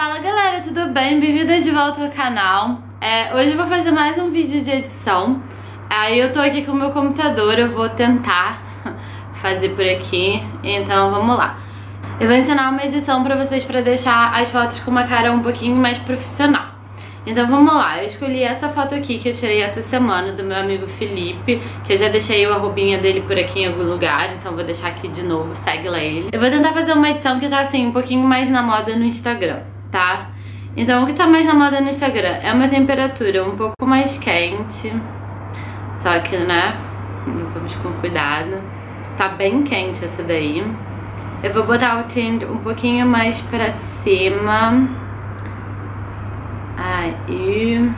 Fala galera, tudo bem? Bem-vinda de volta ao canal. Hoje eu vou fazer mais um vídeo de edição. Eu tô aqui com o meu computador, eu vou tentar fazer por aqui, então vamos lá. Eu vou ensinar uma edição pra vocês pra deixar as fotos com uma cara um pouquinho mais profissional. Então vamos lá, eu escolhi essa foto aqui que eu tirei essa semana do meu amigo Felipe, que eu já deixei o arrobinha dele por aqui em algum lugar, então vou deixar aqui de novo, segue lá ele. Eu vou tentar fazer uma edição que tá assim, um pouquinho mais na moda no Instagram, tá? Então o que tá mais na moda no Instagram é uma temperatura um pouco mais quente, só que, né, vamos com cuidado. Tá bem quente essa daí. Eu vou botar o tint um pouquinho mais pra cima. Aí,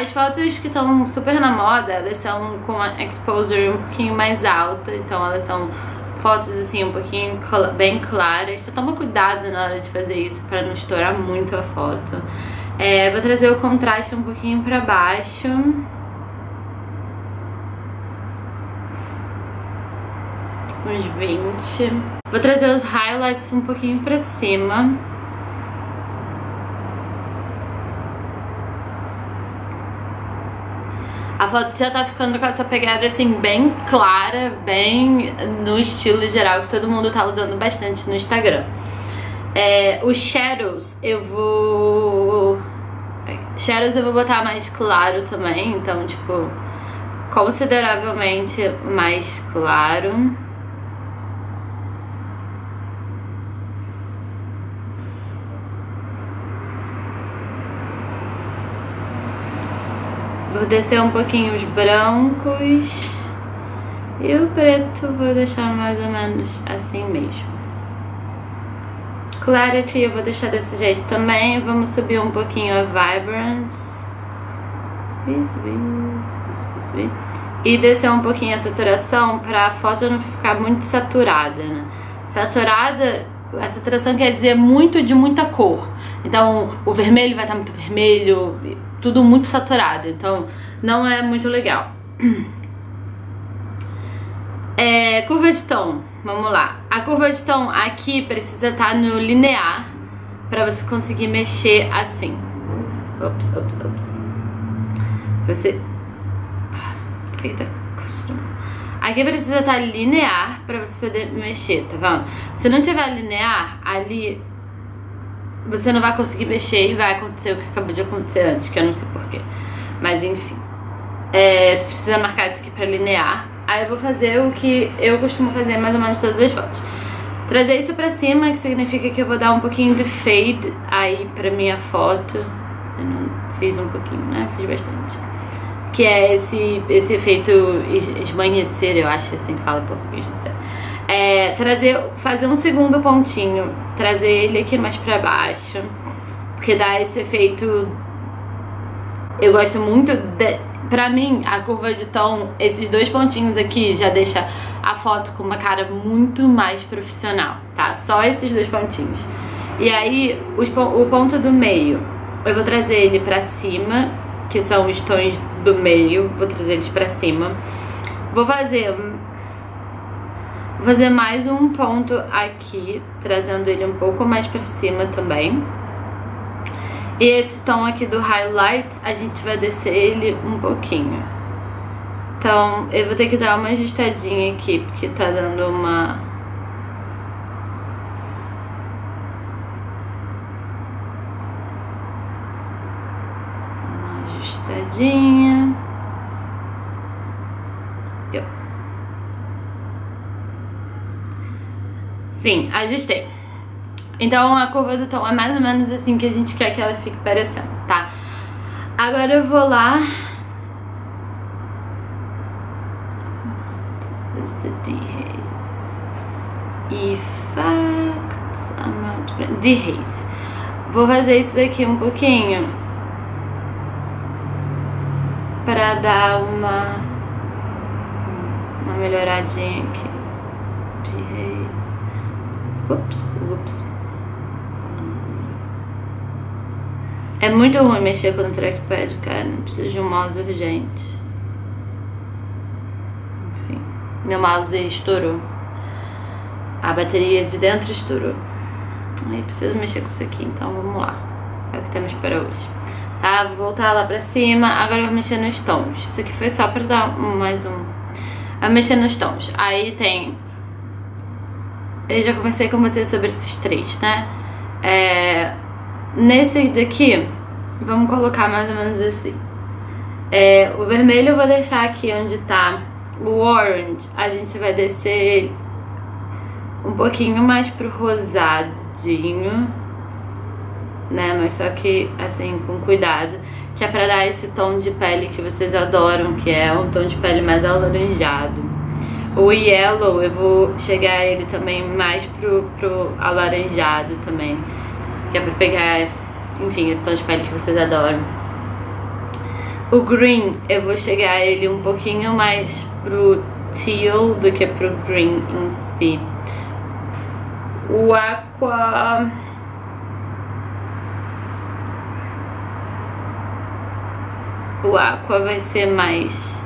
as fotos que estão super na moda, elas são com a exposure um pouquinho mais alta, então elas são fotos assim um pouquinho bem claras. Só toma cuidado na hora de fazer isso pra não estourar muito a foto. Vou trazer o contraste um pouquinho pra baixo. Uns 20. Vou trazer os highlights um pouquinho pra cima. A foto já tá ficando com essa pegada assim bem clara, bem no estilo geral que todo mundo tá usando bastante no Instagram. Os shadows eu vou botar mais claro também, então tipo consideravelmente mais claro. Vou descer um pouquinho os brancos e o preto vou deixar mais ou menos assim mesmo. Clarity eu vou deixar desse jeito também. Vamos subir um pouquinho a vibrance. Subir. E descer um pouquinho a saturação pra a foto não ficar muito saturada, né? Saturada, a saturação quer dizer muito de muita cor. Então o vermelho vai estar muito vermelho, tudo muito saturado, então não é muito legal. Curva de tom, vamos lá. A curva de tom aqui precisa estar no linear pra você conseguir mexer assim. Pra você... Eita, costuma. Aqui precisa estar linear pra você poder mexer, tá vendo? Se não tiver linear, ali... você não vai conseguir mexer e vai acontecer o que acabou de acontecer antes, que eu não sei porquê. Mas enfim. Você precisa marcar isso aqui pra linear. Aí eu vou fazer o que eu costumo fazer mais ou menos todas as fotos. Trazer isso pra cima, que significa que eu vou dar um pouquinho de fade aí pra minha foto. Eu não fiz um pouquinho, né? Fiz bastante. Que é esse efeito esmanhecer, eu acho, assim que fala em português, não sei. Fazer um segundo pontinho, trazer ele aqui mais pra baixo, porque dá esse efeito. Eu gosto muito pra mim, a curva de tom, esses dois pontinhos aqui já deixa a foto com uma cara muito mais profissional, tá? Só esses dois pontinhos. E aí, o ponto do meio, eu vou trazer ele pra cima, que são os tons do meio, vou trazer eles pra cima. Vou fazer mais um ponto aqui, trazendo ele um pouco mais pra cima também. E esse tom aqui do highlight, a gente vai descer ele um pouquinho. Então, eu vou ter que dar uma ajustadinha aqui, porque tá dando uma... uma ajustadinha. Sim, ajustei. Então a curva do tom é mais ou menos assim que a gente quer que ela fique parecendo, tá? Agora eu vou lá. Dehaze. Vou fazer isso daqui um pouquinho pra dar uma melhoradinha aqui. É muito ruim mexer com o trackpad, cara. Não preciso de um mouse urgente. Enfim, meu mouse estourou. A bateria de dentro estourou. Aí preciso mexer com isso aqui, então vamos lá. É o que temos para hoje. Tá, vou voltar lá pra cima. Agora eu vou mexer nos tons. Isso aqui foi só pra dar mais um... Eu mexer nos tons. Aí tem... Eu já conversei com vocês sobre esses três, né? Nesse daqui, vamos colocar mais ou menos assim. O vermelho eu vou deixar aqui onde tá o orange. A gente vai descer um pouquinho mais pro rosadinho, né? Mas só que assim, com cuidado, que é pra dar esse tom de pele que vocês adoram, que é um tom de pele mais alaranjado. O yellow, eu vou chegar ele também mais pro alaranjado também, que é pra pegar, enfim, esse tom de pele que vocês adoram. O green, eu vou chegar ele um pouquinho mais pro teal do que pro green em si. O aqua... O aqua vai ser mais...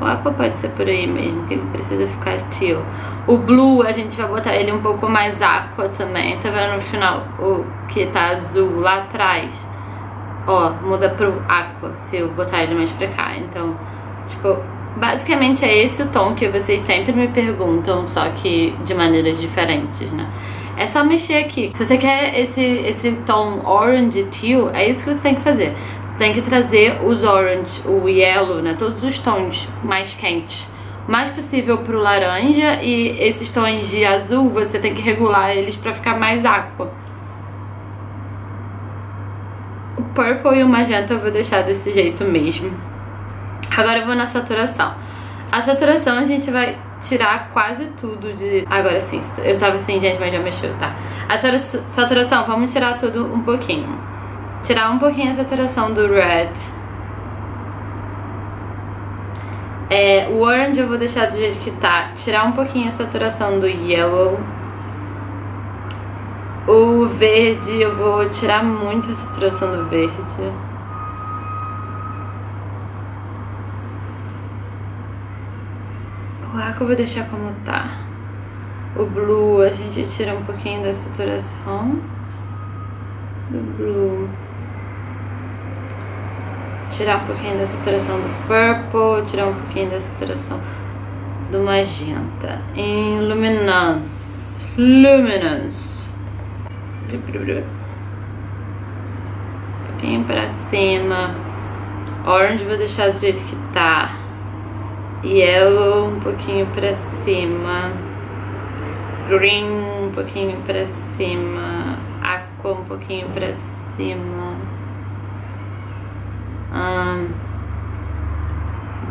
O aqua pode ser por aí mesmo, que ele precisa ficar teal. O blue, a gente vai botar ele um pouco mais aqua também. Tá vendo no final o que tá azul lá atrás? Ó, muda pro aqua se eu botar ele mais pra cá. Então, tipo, basicamente é esse o tom que vocês sempre me perguntam, só que de maneiras diferentes, né? É só mexer aqui. Se você quer esse tom orange teal, é isso que você tem que fazer. Tem que trazer os orange, o yellow, né, todos os tons mais quentes, o mais possível pro laranja, e esses tons de azul você tem que regular eles pra ficar mais aqua. O purple e o magenta eu vou deixar desse jeito mesmo. Agora eu vou na saturação. A saturação a gente vai tirar quase tudo de... Agora sim, eu tava assim, gente, mas já mexeu, tá? A saturação, vamos tirar tudo um pouquinho. Tirar um pouquinho a saturação do red. O orange eu vou deixar do jeito que tá. Tirar um pouquinho a saturação do yellow. O verde eu vou tirar muito a saturação do verde. O aqua eu vou deixar como tá. O blue a gente tira um pouquinho da saturação do blue. Tirar um pouquinho da saturação do purple, tirar um pouquinho da saturação do magenta. Em luminance. Luminance. Um pouquinho pra cima. Orange vou deixar do jeito que tá. Yellow um pouquinho pra cima. Green um pouquinho pra cima. Aqua um pouquinho pra cima.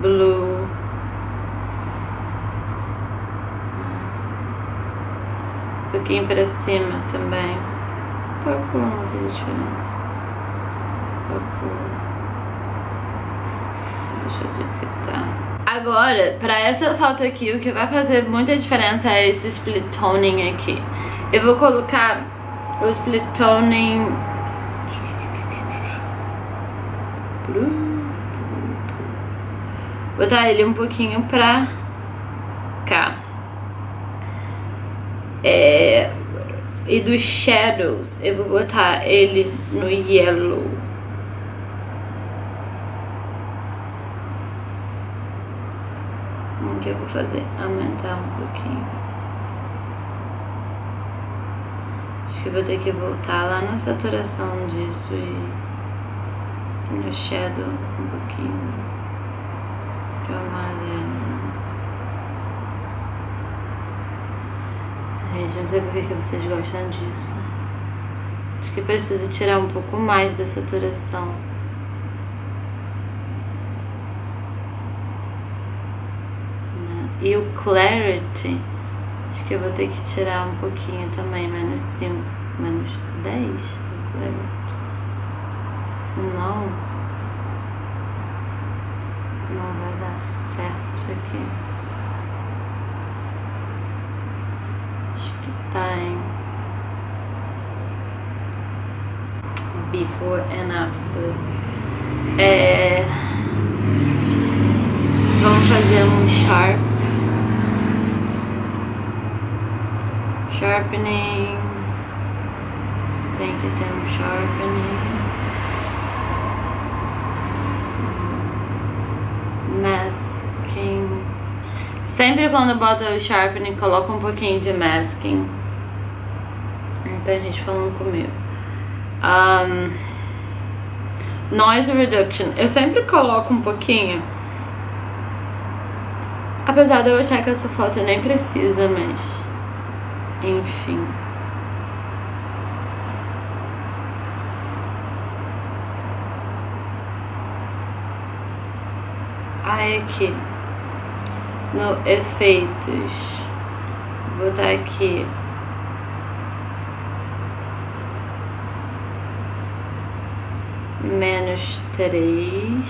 Blue, um pouquinho pra cima também. Purple não fez diferença. Purple, deixa eu ver que tá. Agora, pra essa foto aqui, o que vai fazer muita diferença é esse split toning aqui. Eu vou colocar o split toning botar ele um pouquinho pra cá. E dos shadows eu vou botar ele no yellow. O que eu vou fazer? Aumentar um pouquinho. Acho que eu vou ter que voltar lá na saturação disso e no shadow um pouquinho de amarelo. Gente, não sei porque que vocês gostam disso. Acho que preciso tirar um pouco mais da saturação. E o clarity, acho que eu vou ter que tirar um pouquinho também, menos 5, menos 10 do clarity. Senão, não vai dar certo isso aqui. Acho que tá em before and after. Vamos fazer um sharpening. tem que ter um sharpening, masking. Sempre quando bota o sharpening, coloca um pouquinho de masking. Tem gente falando comigo. Noise reduction. Eu sempre coloco um pouquinho. Apesar de eu achar que essa foto nem precisa, mas... enfim. Aí aqui. No efeitos. Vou botar aqui. Menos 3.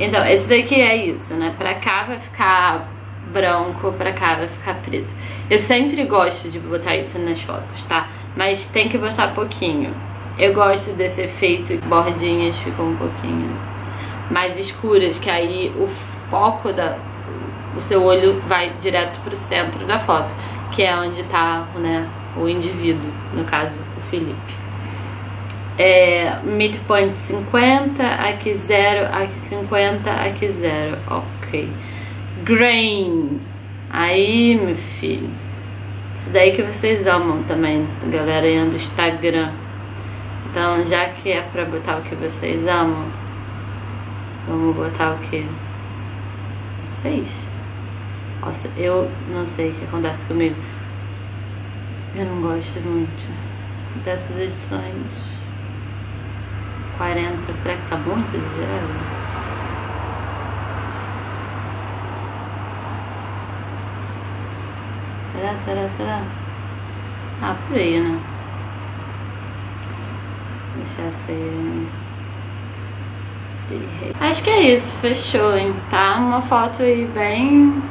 Então, esse daqui é isso, né? Pra cá vai ficar branco, pra cá vai ficar preto. Eu sempre gosto de botar isso nas fotos, tá? Mas tem que botar pouquinho. Eu gosto desse efeito, bordinhas ficam um pouquinho mais escuras, que aí o foco do seu olho vai direto pro centro da foto, que é onde tá, né, o indivíduo, no caso, o Felipe. Midpoint 50, aqui 0, aqui 50, aqui 0, ok. Grain, aí meu filho, isso daí que vocês amam também, galera aí do Instagram. Então, já que é pra botar o que vocês amam, vamos botar o que? Vocês? Nossa, eu não sei o que acontece comigo. Eu não gosto muito dessas edições. 40, será que tá muito exagerado? Será? Ah, por aí, né? Deixar ser... Acho que é isso, fechou, hein? Tá uma foto aí bem...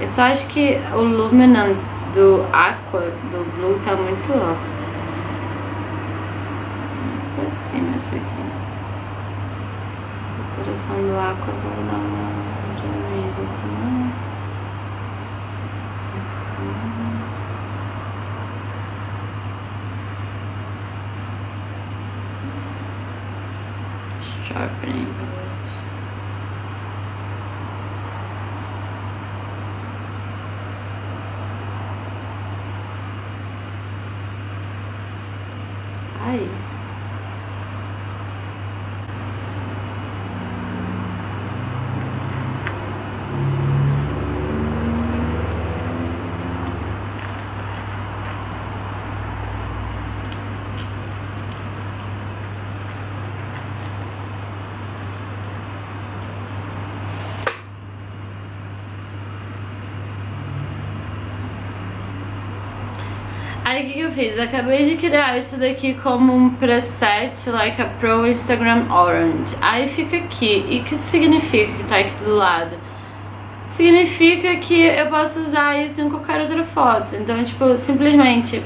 Eu só acho que o luminance do aqua, do blue, tá muito alto. Cima, isso aqui. Essa coração do aqua eu vou dar uma diminuída também. Sharpening. Aí. Aí o que eu fiz? Eu acabei de criar isso daqui como um preset, like a Pro Instagram Orange. Aí fica aqui. E o que significa que tá aqui do lado? Significa que eu posso usar isso em qualquer outra foto. Então, tipo, simplesmente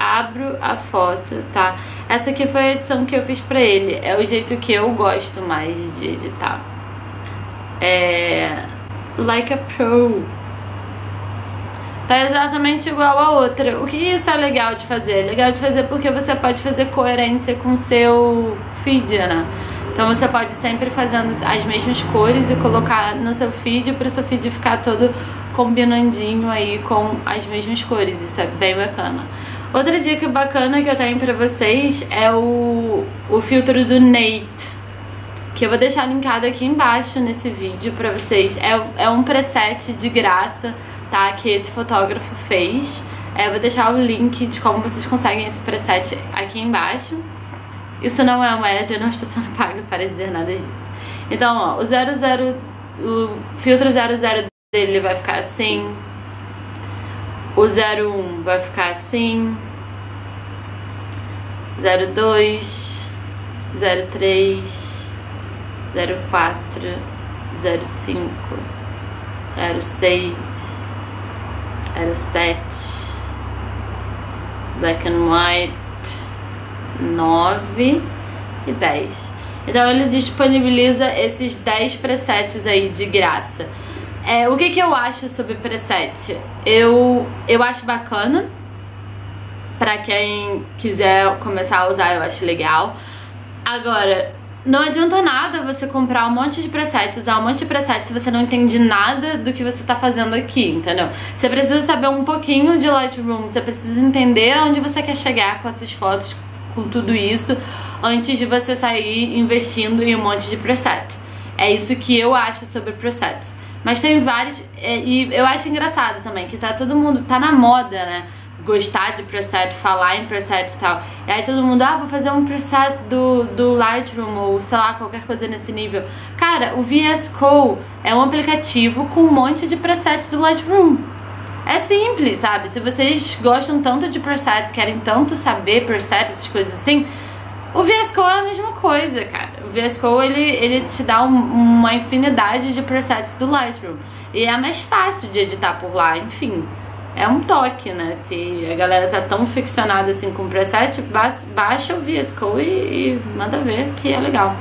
abro a foto, tá? Essa aqui foi a edição que eu fiz pra ele. É o jeito que eu gosto mais de editar. Like a Pro. Tá exatamente igual a outra. O que isso é legal de fazer? É legal de fazer porque você pode fazer coerência com o seu feed, né? Então você pode sempre fazendo as mesmas cores e colocar no seu feed para o seu feed ficar todo combinandinho aí com as mesmas cores. Isso é bem bacana. Outra dica bacana que eu tenho pra vocês é o filtro do Nate, que eu vou deixar linkado aqui embaixo nesse vídeo pra vocês. É um preset de graça, tá? Que esse fotógrafo fez. Eu vou deixar o link de como vocês conseguem esse preset aqui embaixo. Isso não é uma ad, eu não estou sendo paga para dizer nada disso. Então, ó, o filtro 00 dele vai ficar assim. O 01 vai ficar assim. 02, 03... 04, 05, 06, 07, black and white, 9 e 10. Então ele disponibiliza esses 10 presets aí de graça. O que eu acho sobre preset? Eu acho bacana. Pra quem quiser começar a usar, eu acho legal. Agora, não adianta nada você comprar um monte de preset, usar um monte de preset se você não entende nada do que você tá fazendo aqui, entendeu? Você precisa saber um pouquinho de Lightroom, você precisa entender onde você quer chegar com essas fotos, com tudo isso, antes de você sair investindo em um monte de preset. É isso que eu acho sobre presets. Mas tem vários, e eu acho engraçado também, que tá todo mundo, tá na moda, né? Gostar de preset, falar em preset e tal. E aí todo mundo, vou fazer um preset do Lightroom ou sei lá, qualquer coisa nesse nível. Cara, o VSCO é um aplicativo com um monte de preset do Lightroom. É simples, sabe? Se vocês gostam tanto de presets, querem tanto saber preset, essas coisas assim, o VSCO é a mesma coisa, cara. O VSCO, ele te dá uma infinidade de presets do Lightroom. E é mais fácil de editar por lá, enfim. É um toque, né? Se a galera tá tão ficcionada assim com preset, baixa o VSCO e manda ver que é legal.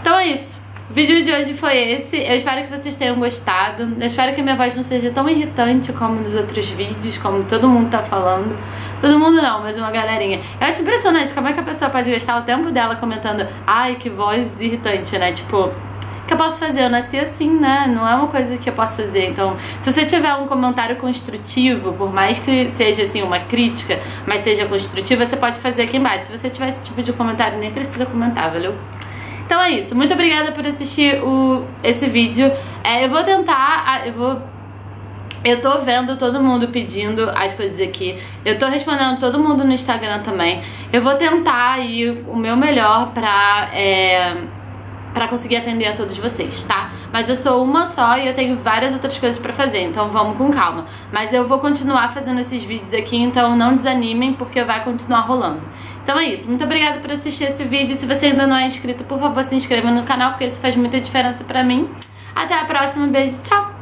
Então é isso. O vídeo de hoje foi esse. Eu espero que vocês tenham gostado. Eu espero que a minha voz não seja tão irritante como nos outros vídeos, como todo mundo tá falando. Todo mundo não, mas uma galerinha. Eu acho impressionante como é que a pessoa pode gastar o tempo dela comentando, ai, que voz irritante, né? Tipo, que eu posso fazer? Eu nasci assim, né? Não é uma coisa que eu posso fazer. Então, se você tiver um comentário construtivo, por mais que seja, assim, uma crítica, mas seja construtiva, você pode fazer aqui embaixo. Se você tiver esse tipo de comentário, nem precisa comentar, valeu? Então é isso. Muito obrigada por assistir esse vídeo. Eu vou tentar... Eu tô vendo todo mundo pedindo as coisas aqui. Eu tô respondendo todo mundo no Instagram também. Eu vou tentar aí o meu melhor pra conseguir atender a todos vocês, tá? Mas eu sou uma só e eu tenho várias outras coisas pra fazer, então vamos com calma. Mas eu vou continuar fazendo esses vídeos aqui, então não desanimem, porque vai continuar rolando. Então é isso, muito obrigada por assistir esse vídeo. Se você ainda não é inscrito, por favor, se inscreva no canal, porque isso faz muita diferença pra mim. Até a próxima, beijo, tchau!